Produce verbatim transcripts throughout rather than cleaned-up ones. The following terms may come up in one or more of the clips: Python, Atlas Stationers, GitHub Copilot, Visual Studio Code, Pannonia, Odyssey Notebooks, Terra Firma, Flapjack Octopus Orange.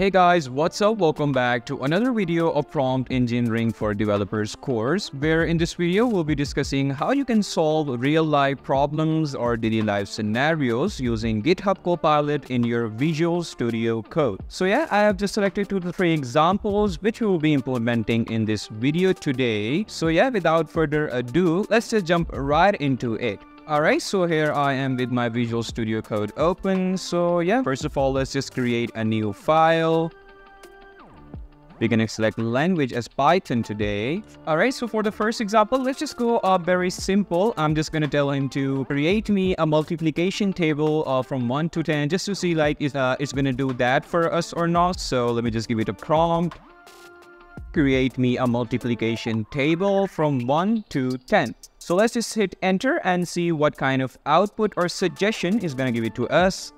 Hey guys, what's up? Welcome back to another video of Prompt Engineering for Developers course, where in this video we'll be discussing how you can solve real-life problems or daily life scenarios using GitHub Copilot in your Visual Studio Code. So yeah, I have just selected two to three examples which we will be implementing in this video today. So yeah, without further ado, let's just jump right into it. Alright, so here I am with my Visual Studio Code open. So yeah, first of all, let's just create a new file. We're gonna select language as Python today. Alright, so for the first example, let's just go uh, very simple. I'm just gonna tell him to create me a multiplication table uh, from one to ten, just to see like if uh, it's gonna do that for us or not. So let me just give it a prompt. Create me a multiplication table from one to ten. So let's just hit enter and see what kind of output or suggestion is going to give it to us.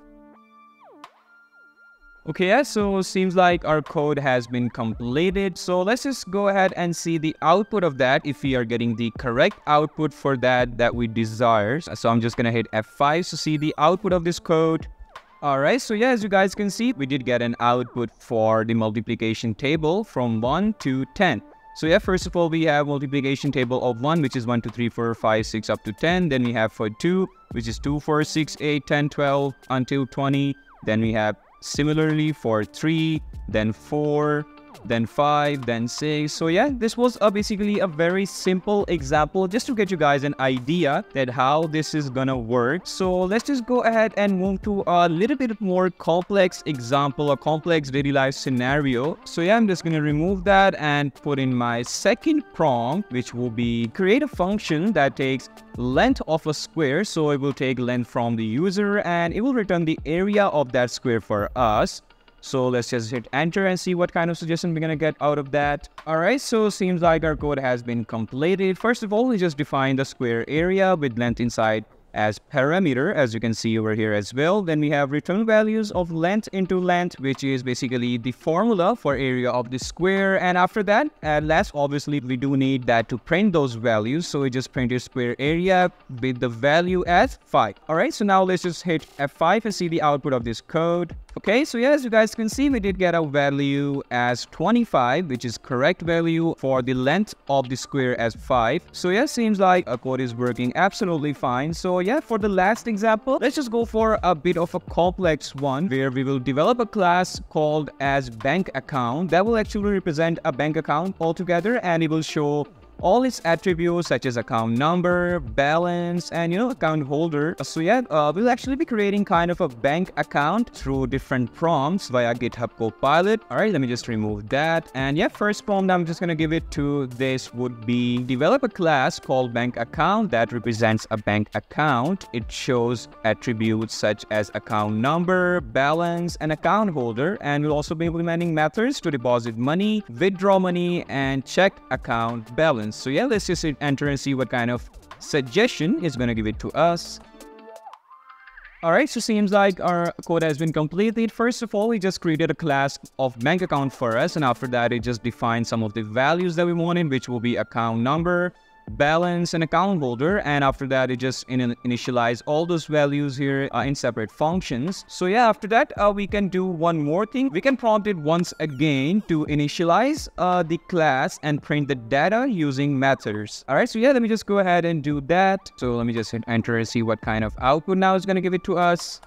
Okay, yeah, so it seems like our code has been completed. So let's just go ahead and see the output of that, if we are getting the correct output for that that we desire. So I'm just going to hit F five to see the output of this code. Alright, so yeah, as you guys can see, we did get an output for the multiplication table from one to ten. So yeah, first of all, we have multiplication table of one, which is one, two, three, four, five, six, up to ten. Then we have for two, which is two, four, six, eight, ten, twelve, until twenty. Then we have similarly for three, then four, then five, then six. So yeah, this was a basically a very simple example just to get you guys an idea that how this is gonna work. So let's just go ahead and move to a little bit more complex example, a complex daily life scenario. So yeah, I'm just gonna remove that and put in my second prompt, which will be create a function that takes length of a square. So it will take length from the user and it will return the area of that square for us. So let's just hit enter and see what kind of suggestion we're gonna get out of that. Alright, so seems like our code has been completed. First of all, we just define the square area with length inside as parameter, as you can see over here as well. Then we have return values of length into length, which is basically the formula for area of the square. And after that, at last, obviously we do need that to print those values. So we just print your square area with the value as five. All right, so now let's just hit F five and see the output of this code. Okay, so yeah, as you guys can see, we did get a value as twenty-five, which is correct value for the length of the square as five. So yeah, seems like our code is working absolutely fine. So yeah, for the last example, let's just go for a bit of a complex one where we will develop a class called as bank account that will actually represent a bank account altogether, and it will show all its attributes such as account number, balance, and you know, account holder. So yeah, uh, we'll actually be creating kind of a bank account through different prompts via GitHub Copilot. All right, let me just remove that. And yeah, first prompt I'm just gonna give it to this would be develop a class called bank account that represents a bank account. It shows attributes such as account number, balance, and account holder. And we'll also be implementing methods to deposit money, withdraw money, and check account balance. So yeah, let's just hit enter and see what kind of suggestion is going to give it to us. Alright, so seems like our code has been completed. First of all, we just created a class of bank account for us. And after that, it just defined some of the values that we wanted, which will be account number, balance, and account holder. And after that, it just in initialize all those values here uh, in separate functions. So yeah, after that, uh, we can do one more thing. We can prompt it once again to initialize uh, the class and print the data using methods. All right, so yeah, let me just go ahead and do that. So let me just hit enter and see what kind of output now is going to give it to us.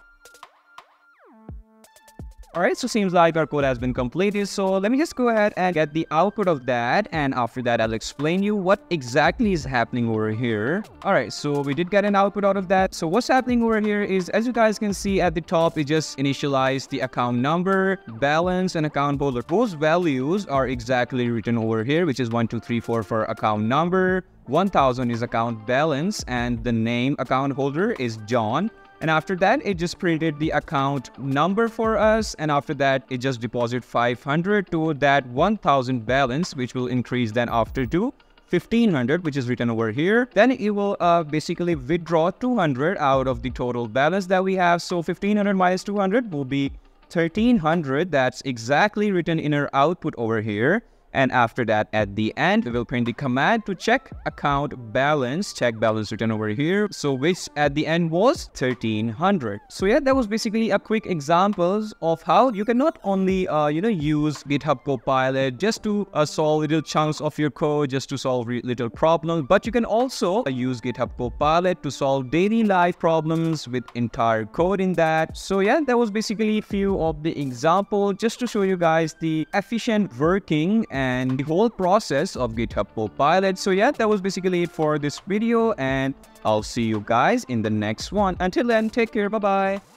Alright, so seems like our code has been completed. So let me just go ahead and get the output of that. And after that, I'll explain you what exactly is happening over here. Alright, so we did get an output out of that. So what's happening over here is, as you guys can see at the top, it just initialized the account number, balance, and account holder. Those values are exactly written over here, which is one, two, three, four for account number, one thousand is account balance, and the name account holder is John. And after that, it just printed the account number for us. And after that, it just deposited five hundred to that one thousand balance, which will increase then after to fifteen hundred, which is written over here. Then it will uh, basically withdraw two hundred out of the total balance that we have. So fifteen hundred minus two hundred will be thirteen hundred. That's exactly written in our output over here. And after that, at the end, we will print the command to check account balance, check balance written over here. So which at the end was thirteen hundred. So yeah, that was basically a quick examples of how you can not only, uh, you know, use GitHub Copilot just to uh, solve little chunks of your code, just to solve little problems, but you can also uh, use GitHub Copilot to solve daily life problems with entire code in that. So yeah, that was basically a few of the example just to show you guys the efficient working and the whole process of GitHub Copilot. So yeah, that was basically it for this video, and I'll see you guys in the next one. Until then, take care. Bye-bye.